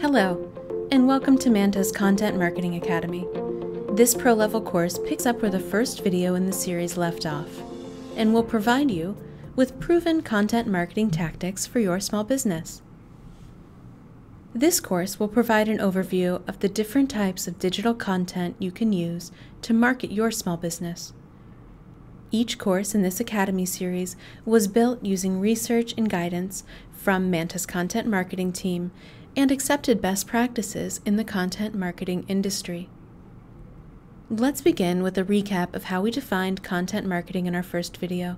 Hello, and welcome to Manta's Content Marketing Academy. This pro-level course picks up where the first video in the series left off, and will provide you with proven content marketing tactics for your small business. This course will provide an overview of the different types of digital content you can use to market your small business. Each course in this Academy series was built using research and guidance from Manta's content marketing team and accepted best practices in the content marketing industry. Let's begin with a recap of how we defined content marketing in our first video.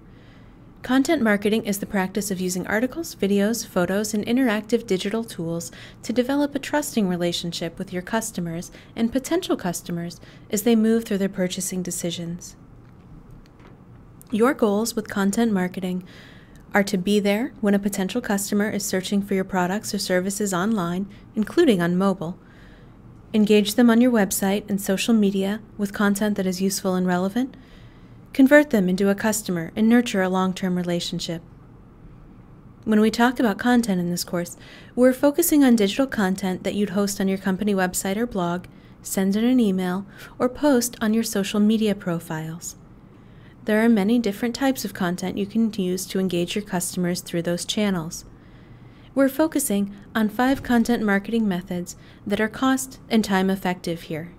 Content marketing is the practice of using articles, videos, photos, and interactive digital tools to develop a trusting relationship with your customers and potential customers as they move through their purchasing decisions. Your goals with content marketing are to be there when a potential customer is searching for your products or services online, including on mobile. Engage them on your website and social media with content that is useful and relevant. Convert them into a customer and nurture a long-term relationship. When we talk about content in this course, we're focusing on digital content that you'd host on your company website or blog, send in an email, or post on your social media profiles. There are many different types of content you can use to engage your customers through those channels. We're focusing on 5 content marketing methods that are cost and time effective here.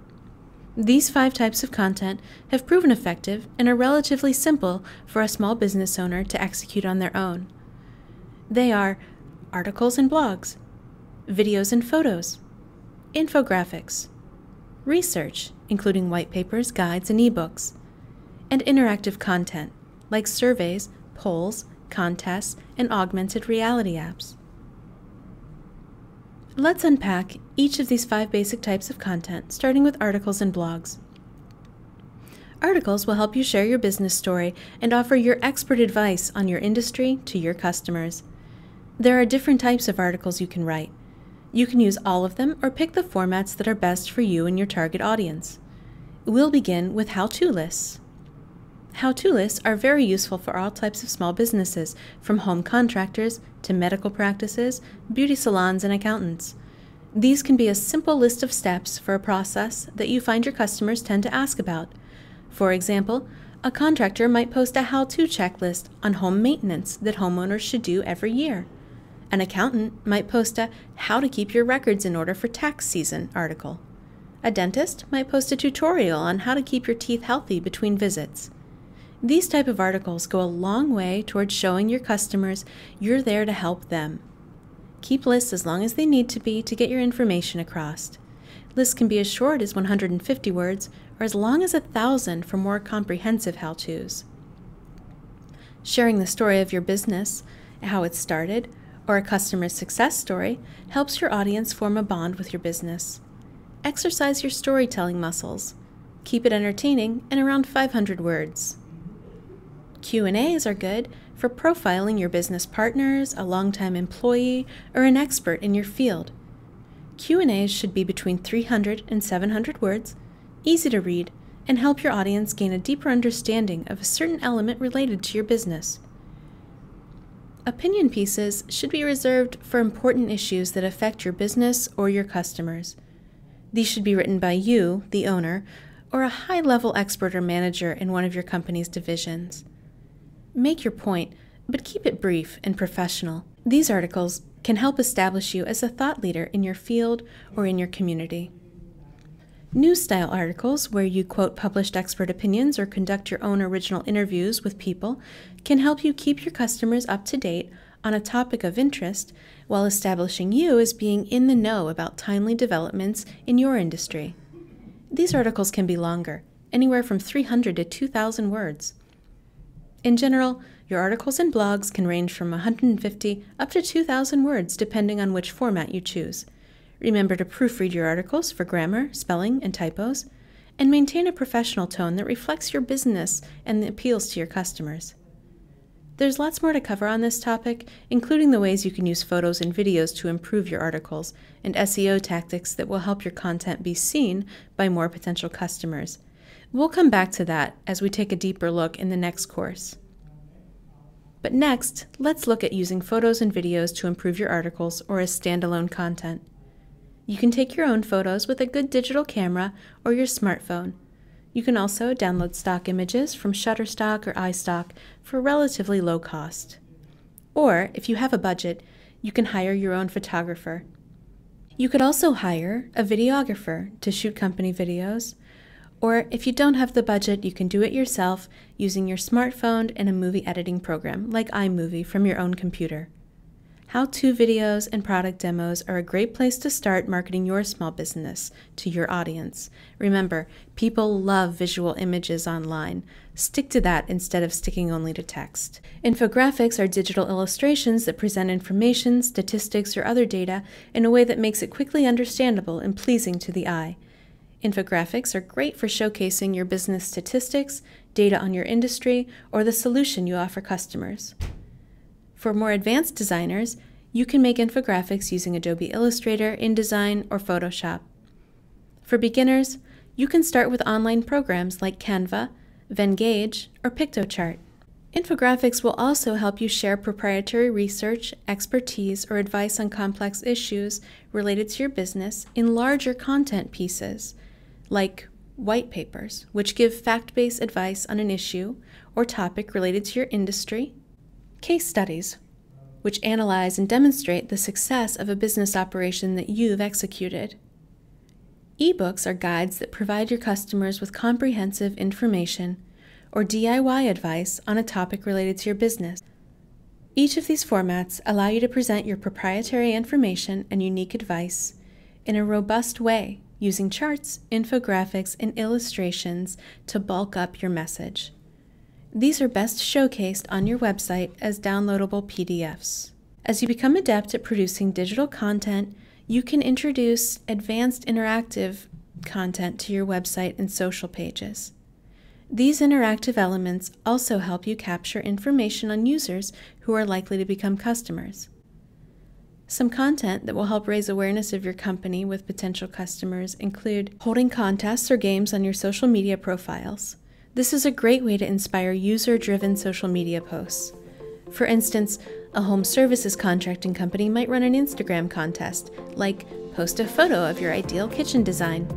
These 5 types of content have proven effective and are relatively simple for a small business owner to execute on their own. They are articles and blogs, videos and photos, infographics, research, including white papers, guides, and ebooks, and interactive content like surveys, polls, contests, and augmented reality apps. Let's unpack each of these 5 basic types of content, starting with articles and blogs. Articles will help you share your business story and offer your expert advice on your industry to your customers. There are different types of articles you can write. You can use all of them or pick the formats that are best for you and your target audience. We'll begin with how-to lists. How-to lists are very useful for all types of small businesses, from home contractors to medical practices, beauty salons, and accountants. These can be a simple list of steps for a process that you find your customers tend to ask about. For example, a contractor might post a how-to checklist on home maintenance that homeowners should do every year. An accountant might post a how to keep your records in order for tax season article. A dentist might post a tutorial on how to keep your teeth healthy between visits. These type of articles go a long way towards showing your customers you're there to help them. Keep lists as long as they need to be to get your information across. Lists can be as short as 150 words or as long as 1,000 for more comprehensive how-tos. Sharing the story of your business, how it started, or a customer success story helps your audience form a bond with your business. Exercise your storytelling muscles. Keep it entertaining and around 500 words. Q&As are good for profiling your business partners, a longtime employee, or an expert in your field. Q&As should be between 300 and 700 words, easy to read, and help your audience gain a deeper understanding of a certain element related to your business. Opinion pieces should be reserved for important issues that affect your business or your customers. These should be written by you, the owner, or a high-level expert or manager in one of your company's divisions. Make your point, but keep it brief and professional. These articles can help establish you as a thought leader in your field or in your community. News-style articles, where you quote published expert opinions or conduct your own original interviews with people, can help you keep your customers up to date on a topic of interest while establishing you as being in the know about timely developments in your industry. These articles can be longer, anywhere from 300 to 2,000 words. In general, your articles and blogs can range from 150 up to 2,000 words depending on which format you choose. Remember to proofread your articles for grammar, spelling, and typos, and maintain a professional tone that reflects your business and appeals to your customers. There's lots more to cover on this topic, including the ways you can use photos and videos to improve your articles, and SEO tactics that will help your content be seen by more potential customers. We'll come back to that as we take a deeper look in the next course. But next, let's look at using photos and videos to improve your articles or as standalone content. You can take your own photos with a good digital camera or your smartphone. You can also download stock images from Shutterstock or iStock for relatively low cost. Or, if you have a budget, you can hire your own photographer. You could also hire a videographer to shoot company videos. Or, if you don't have the budget, you can do it yourself using your smartphone and a movie editing program like iMovie from your own computer. How-to videos and product demos are a great place to start marketing your small business to your audience. Remember, people love visual images online. Stick to that instead of sticking only to text. Infographics are digital illustrations that present information, statistics, or other data in a way that makes it quickly understandable and pleasing to the eye. Infographics are great for showcasing your business statistics, data on your industry, or the solution you offer customers. For more advanced designers, you can make infographics using Adobe Illustrator, InDesign, or Photoshop. For beginners, you can start with online programs like Canva, Vengage, or PictoChart. Infographics will also help you share proprietary research, expertise, or advice on complex issues related to your business in larger content pieces, like white papers, which give fact-based advice on an issue or topic related to your industry. Case studies, which analyze and demonstrate the success of a business operation that you've executed. Ebooks are guides that provide your customers with comprehensive information or DIY advice on a topic related to your business. Each of these formats allow you to present your proprietary information and unique advice in a robust way using charts, infographics, and illustrations to bulk up your message. These are best showcased on your website as downloadable PDFs. As you become adept at producing digital content, you can introduce advanced interactive content to your website and social pages. These interactive elements also help you capture information on users who are likely to become customers. Some content that will help raise awareness of your company with potential customers include holding contests or games on your social media profiles. This is a great way to inspire user-driven social media posts. For instance, a home services contracting company might run an Instagram contest, like post a photo of your ideal kitchen design.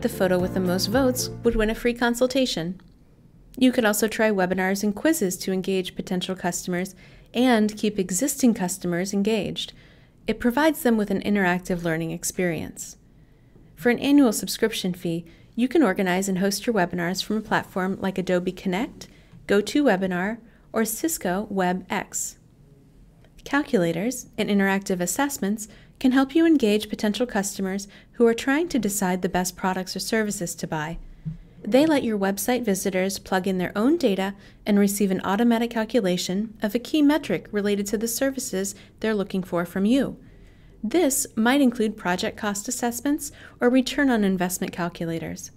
The photo with the most votes would win a free consultation. You could also try webinars and quizzes to engage potential customers and keep existing customers engaged. It provides them with an interactive learning experience. For an annual subscription fee, you can organize and host your webinars from a platform like Adobe Connect, GoToWebinar, or Cisco WebEx. Calculators and interactive assessments can help you engage potential customers who are trying to decide the best products or services to buy. They let your website visitors plug in their own data and receive an automatic calculation of a key metric related to the services they're looking for from you. This might include project cost assessments or return on investment calculators.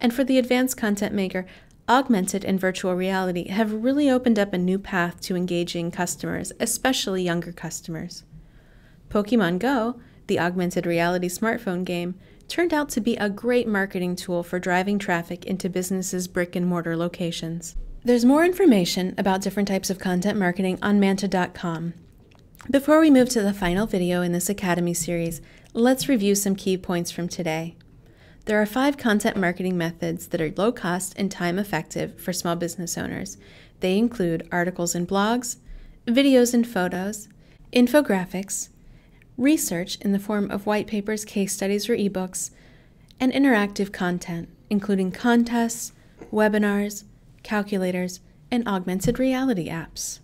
And for the advanced content maker, augmented and virtual reality have really opened up a new path to engaging customers, especially younger customers. Pokémon Go, the augmented reality smartphone game, turned out to be a great marketing tool for driving traffic into businesses' brick-and-mortar locations. There's more information about different types of content marketing on manta.com. Before we move to the final video in this Academy series, let's review some key points from today. There are 5 content marketing methods that are low cost and time effective for small business owners. They include articles and blogs, videos and photos, infographics, research in the form of white papers, case studies, or ebooks, and interactive content, including contests, webinars, calculators, and augmented reality apps.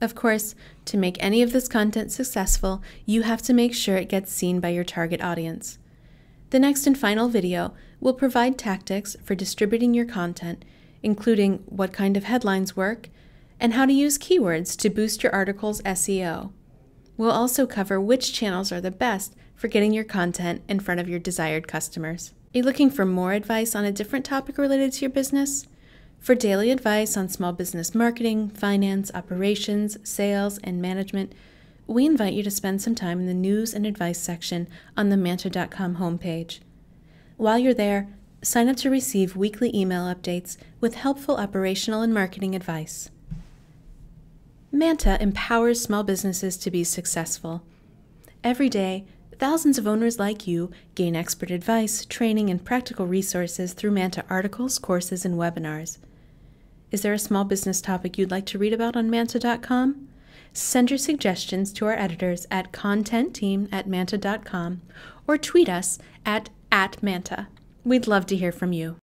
Of course, to make any of this content successful, you have to make sure it gets seen by your target audience. The next and final video will provide tactics for distributing your content, including what kind of headlines work and how to use keywords to boost your article's SEO. We'll also cover which channels are the best for getting your content in front of your desired customers. Are you looking for more advice on a different topic related to your business? For daily advice on small business marketing, finance, operations, sales, and management, we invite you to spend some time in the news and advice section on the manta.com homepage. While you're there, sign up to receive weekly email updates with helpful operational and marketing advice. Manta empowers small businesses to be successful. Every day, thousands of owners like you gain expert advice, training, and practical resources through Manta articles, courses, and webinars. Is there a small business topic you'd like to read about on Manta.com? Send your suggestions to our editors at contentteam@manta.com or tweet us at @Manta. We'd love to hear from you.